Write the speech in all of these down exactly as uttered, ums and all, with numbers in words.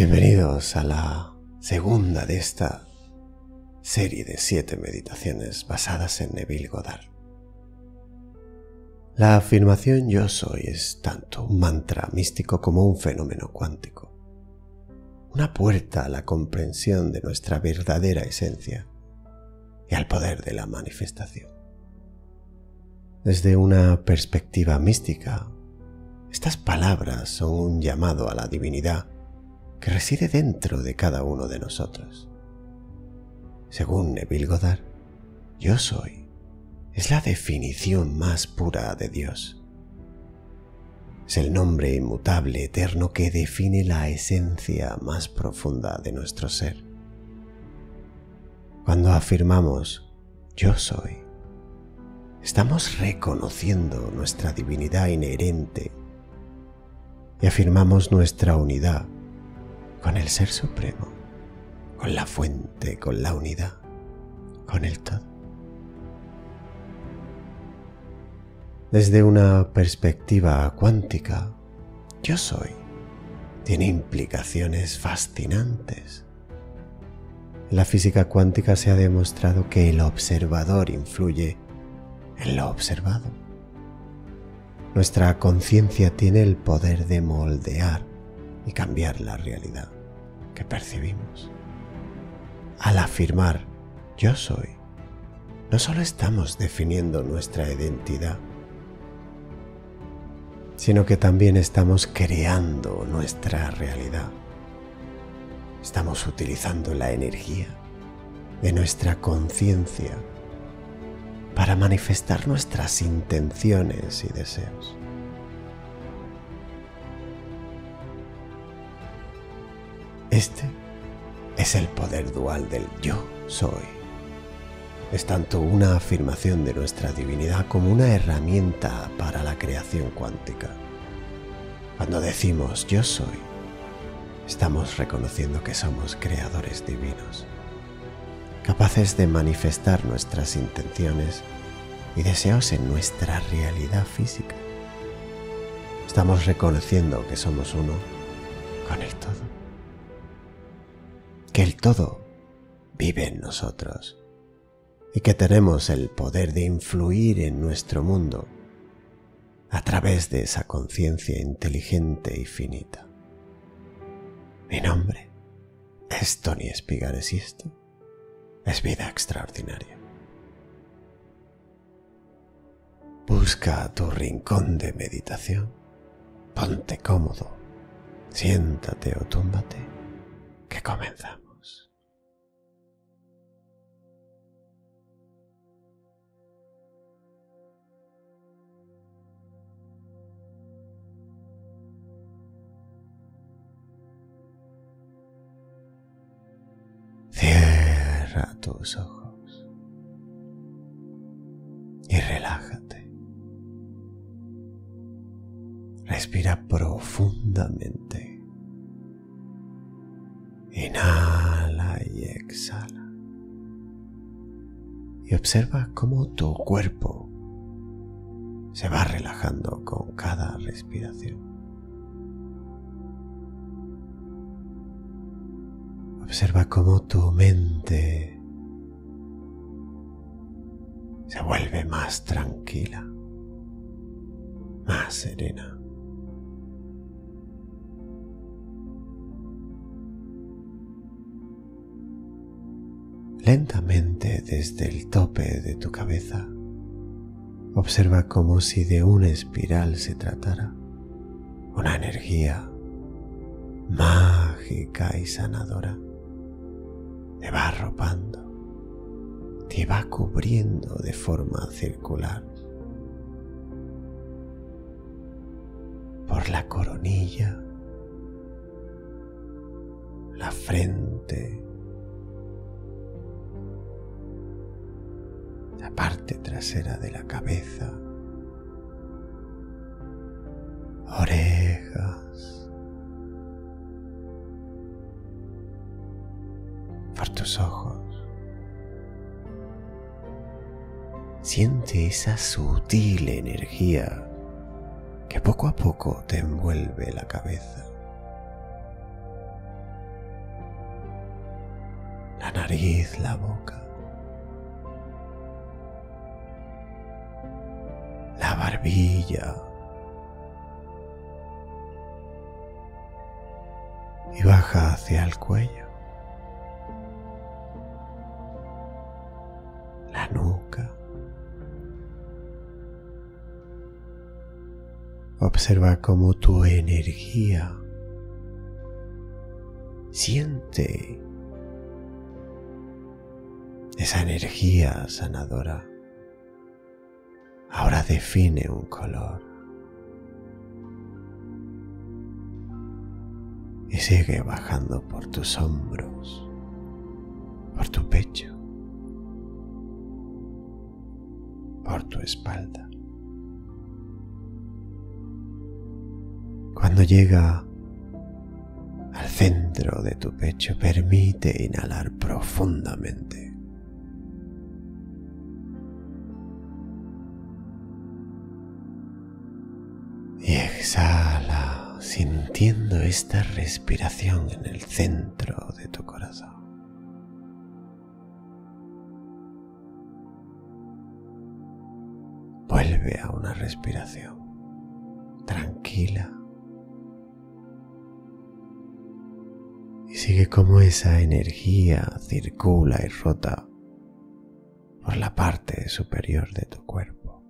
Bienvenidos a la segunda de esta serie de siete meditaciones basadas en Neville Goddard. La afirmación yo soy es tanto un mantra místico como un fenómeno cuántico, una puerta a la comprensión de nuestra verdadera esencia y al poder de la manifestación. Desde una perspectiva mística, estas palabras son un llamado a la divinidad que reside dentro de cada uno de nosotros. Según Neville Goddard, yo soy es la definición más pura de Dios. Es el nombre inmutable, eterno, que define la esencia más profunda de nuestro ser. Cuando afirmamos yo soy, estamos reconociendo nuestra divinidad inherente y afirmamos nuestra unidad con el Ser Supremo, con la Fuente, con la unidad, con el todo. Desde una perspectiva cuántica, yo soy tiene implicaciones fascinantes. En la física cuántica se ha demostrado que el observador influye en lo observado. Nuestra conciencia tiene el poder de moldear y cambiar la realidad que percibimos. Al afirmar yo soy, no solo estamos definiendo nuestra identidad, sino que también estamos creando nuestra realidad. Estamos utilizando la energía de nuestra conciencia para manifestar nuestras intenciones y deseos. Este es el poder dual del yo soy. Es tanto una afirmación de nuestra divinidad como una herramienta para la creación cuántica. Cuando decimos yo soy, estamos reconociendo que somos creadores divinos, capaces de manifestar nuestras intenciones y deseos en nuestra realidad física. Estamos reconociendo que somos uno con el todo. Que el todo vive en nosotros y que tenemos el poder de influir en nuestro mundo a través de esa conciencia inteligente y finita. Mi nombre es Tony Espigares y esto es Vida Extraordinaria. Busca tu rincón de meditación, ponte cómodo, siéntate o túmbate, que comenzamos. Cierra tus ojos y relájate. Respira profundamente. Inhala y exhala. Y observa cómo tu cuerpo se va relajando con cada respiración. Observa cómo tu mente se vuelve más tranquila, más serena. Lentamente desde el tope de tu cabeza, observa como si de una espiral se tratara, una energía mágica y sanadora. Te va arropando, te va cubriendo de forma circular por la coronilla, la frente, la parte trasera de la cabeza, orejas, por tus ojos. Siente esa sutil energía que poco a poco te envuelve la cabeza, la nariz, la boca, la barbilla, y baja hacia el cuello, la nuca. Observa cómo tu energía siente esa energía sanadora. Ahora define un color y sigue bajando por tus hombros, por tu pecho, por tu espalda. Cuando llega al centro de tu pecho, permite inhalar profundamente. Y exhala, sintiendo esta respiración en el centro de tu corazón. Vuelve a una respiración tranquila. Y sigue cómo esa energía circula y rota por la parte superior de tu cuerpo,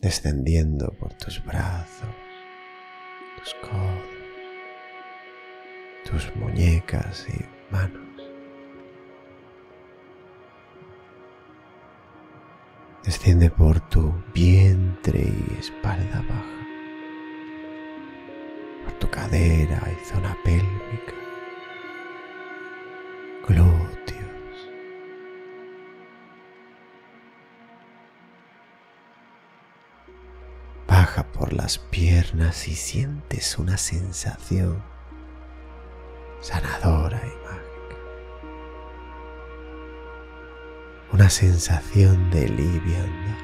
descendiendo por tus brazos, tus codos, tus muñecas y manos, desciende por tu vientre y espalda baja, por tu cadera y zona pélvica, glúteos, baja por las piernas y sientes una sensación sanadora y mágica, una sensación de liviandad.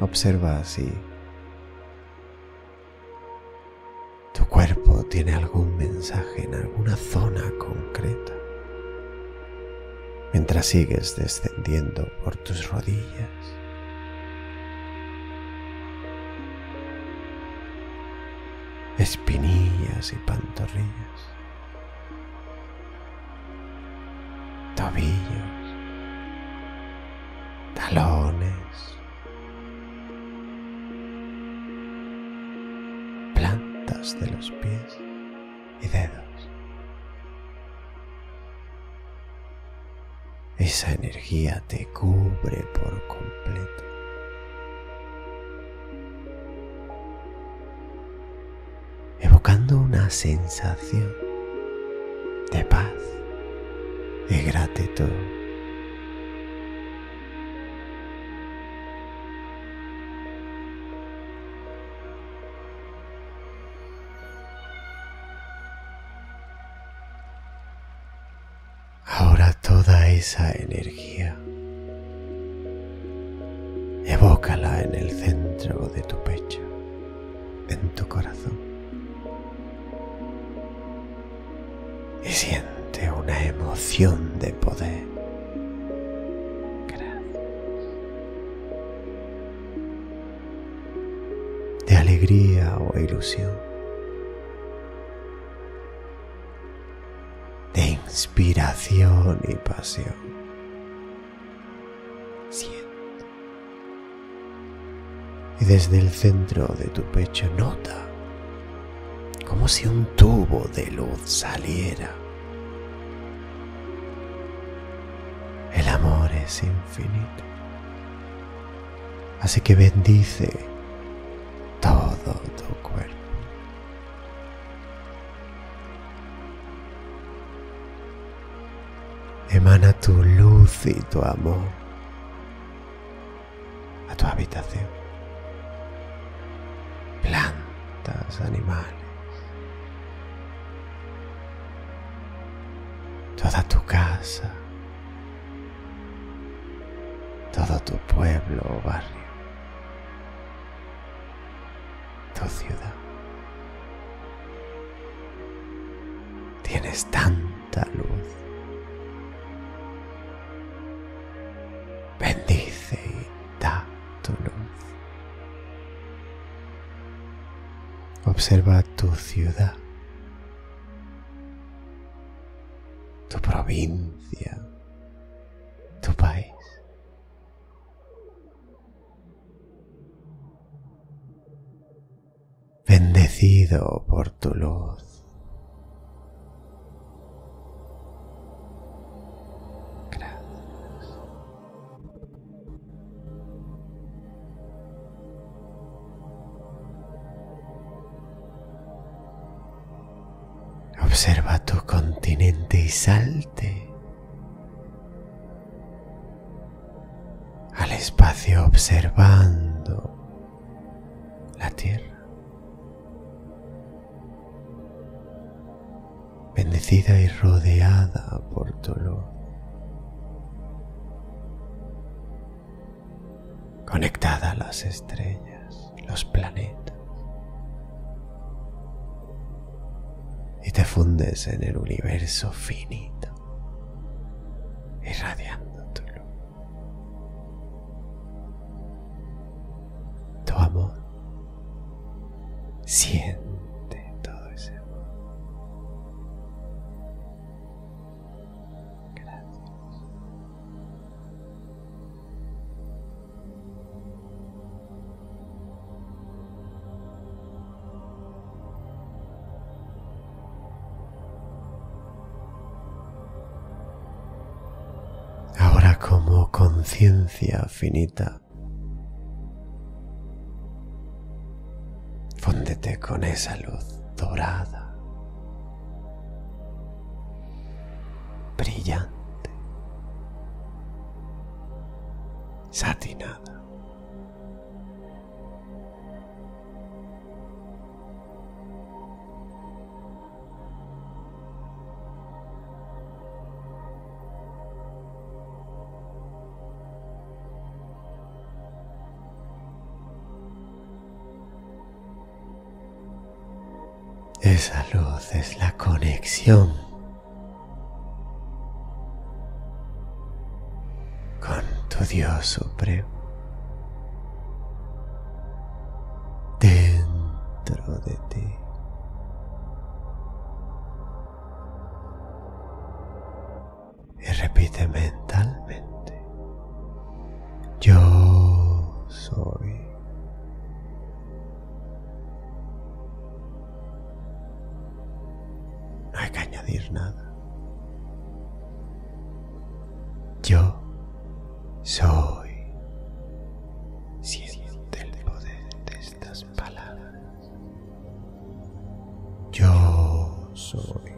Observa así. ¿Tu cuerpo tiene algún mensaje en alguna zona concreta? Mientras sigues descendiendo por tus rodillas, espinillas y pantorrillas, tobillos, talones, de los pies y dedos. Esa energía te cubre por completo. Evocando una sensación de paz y gratitud. Toda esa energía, evócala en el centro de tu pecho, en tu corazón, y siente una emoción de poder. Gracias. De alegría o ilusión, de inspiración y pasión. Siente. Y desde el centro de tu pecho nota como si un tubo de luz saliera. El amor es infinito. Así que bendice todo tu cuerpo. Emana tu luz y tu amor a tu habitación, plantas, animales, toda tu casa, todo tu pueblo o barrio, tu ciudad. tienes tanta luz. Bendice y da tu luz. Observa tu ciudad, tu provincia, tu país. Bendecido por tu luz. Observa tu continente y salte al espacio observando la Tierra, bendecida y rodeada por tu luz. Conectada a las estrellas, los planetas. Y te fundes en el universo finito, irradiando tu luz, tu amor. Siente todo ese amor. Gracias. Como conciencia finita, fúndete con esa luz dorada, brillante, satinada. Esa luz es la conexión con tu Dios Supremo dentro de ti. Y repite mentalmente: yo soy. No hay que añadir nada. Yo soy. Siente el poder de estas palabras. Yo soy.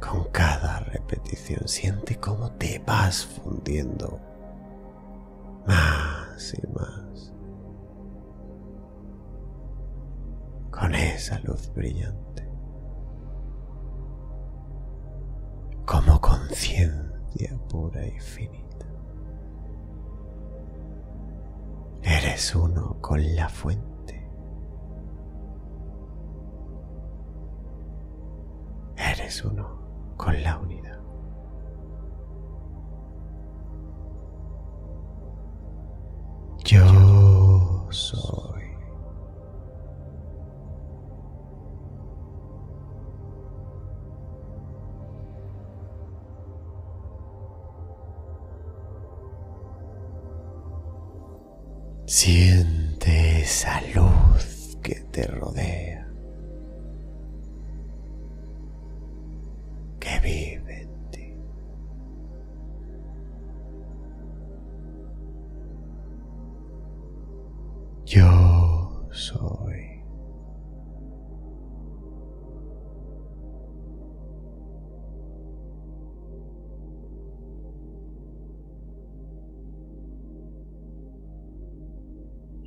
Con cada repetición siente cómo te vas fundiendo más y más con esa luz brillante, como conciencia pura y finita. Eres uno con la fuente, eres uno con la unidad. Yo soy. Siente esa luz que te rodea, que vive en ti. Yo soy.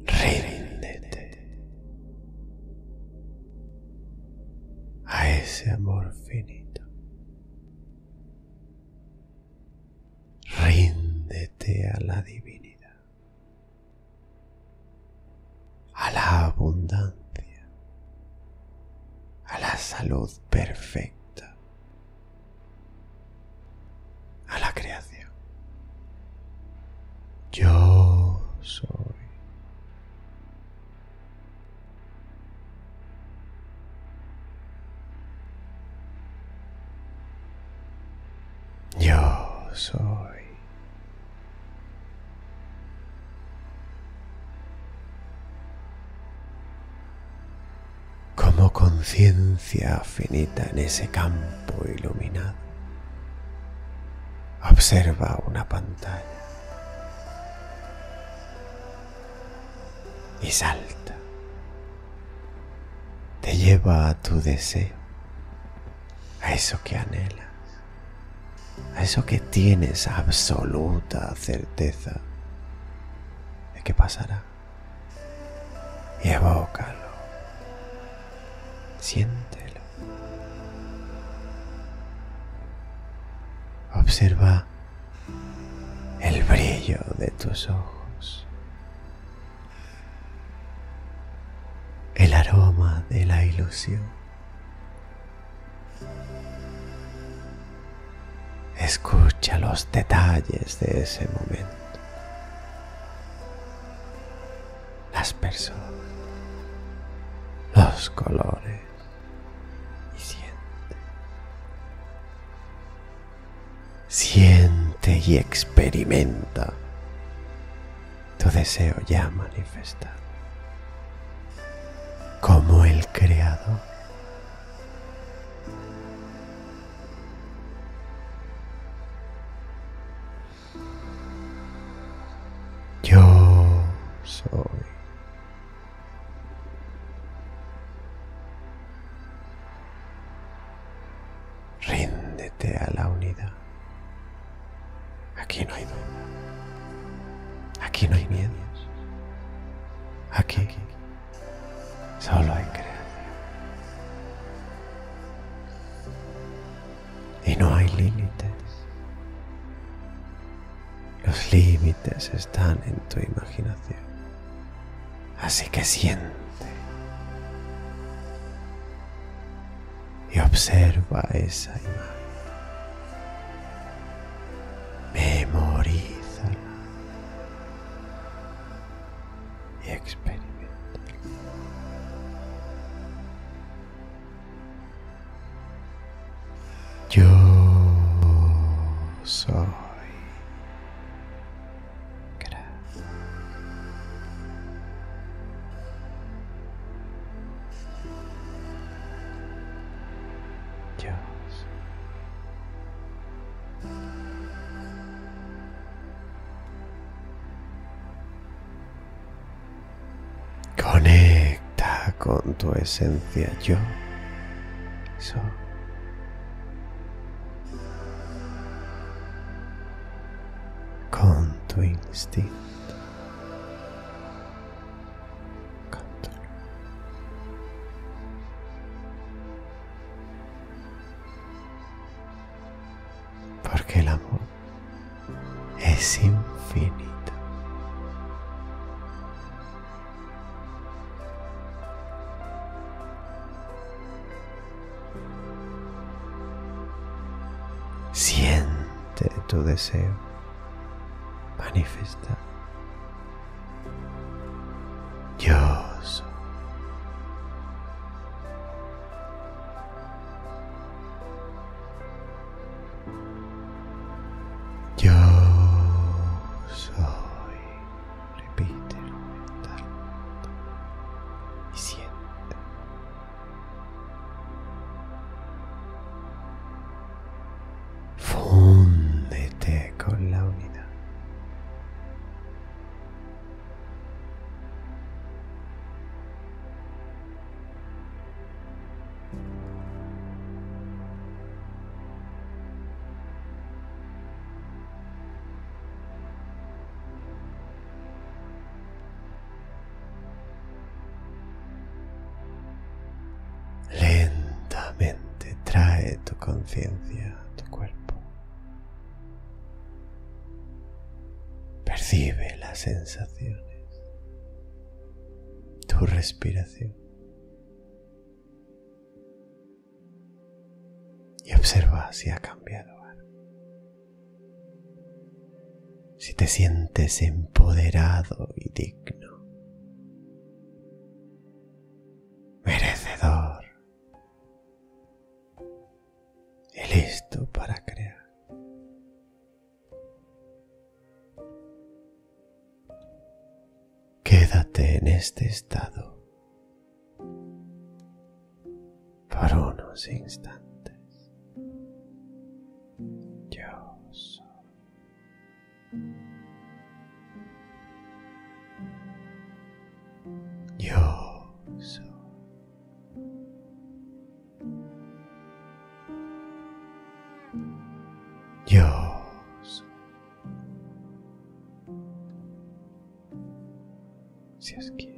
Ríndete a ese amor finito. Ríndete a la divinidad. abundancia, a la salud perfecta, a la creación. Yo soy. Yo soy. Conciencia finita en ese campo iluminado, observa una pantalla y salta, te lleva a tu deseo, a eso que anhelas, a eso que tienes absoluta certeza de que pasará, y evócalo. Siéntelo. Observa el brillo de tus ojos, el aroma de la ilusión. Escucha los detalles de ese momento, las personas, los colores. Siente y experimenta tu deseo ya manifestado, como el Creador. Yo soy. Ríndete a la unidad. Aquí no hay duda, aquí no hay miedos, aquí solo hay creación. Y no hay límites, los límites están en tu imaginación, así que siente y observa esa imagen. Memorízala y experimentala. Yo soy. Gracias. Yo soy. Conecta con tu esencia. Yo soy. Con tu instinto. Con tu luz. Porque el amor es infinito. Siente tu deseo manifestado. Yo soy. Yo soy. Repítelo mentalmente y siente. Con la unidad. Lentamente trae tu conciencia a tu cuerpo. Percibe las sensaciones, tu tu respiración y observa si ha cambiado algo. Si te sientes empoderado y digno, merecedor y listo para crear. Quédate en este estado por unos instantes. Yo soy. Yo soy. Yo. Si os quiere.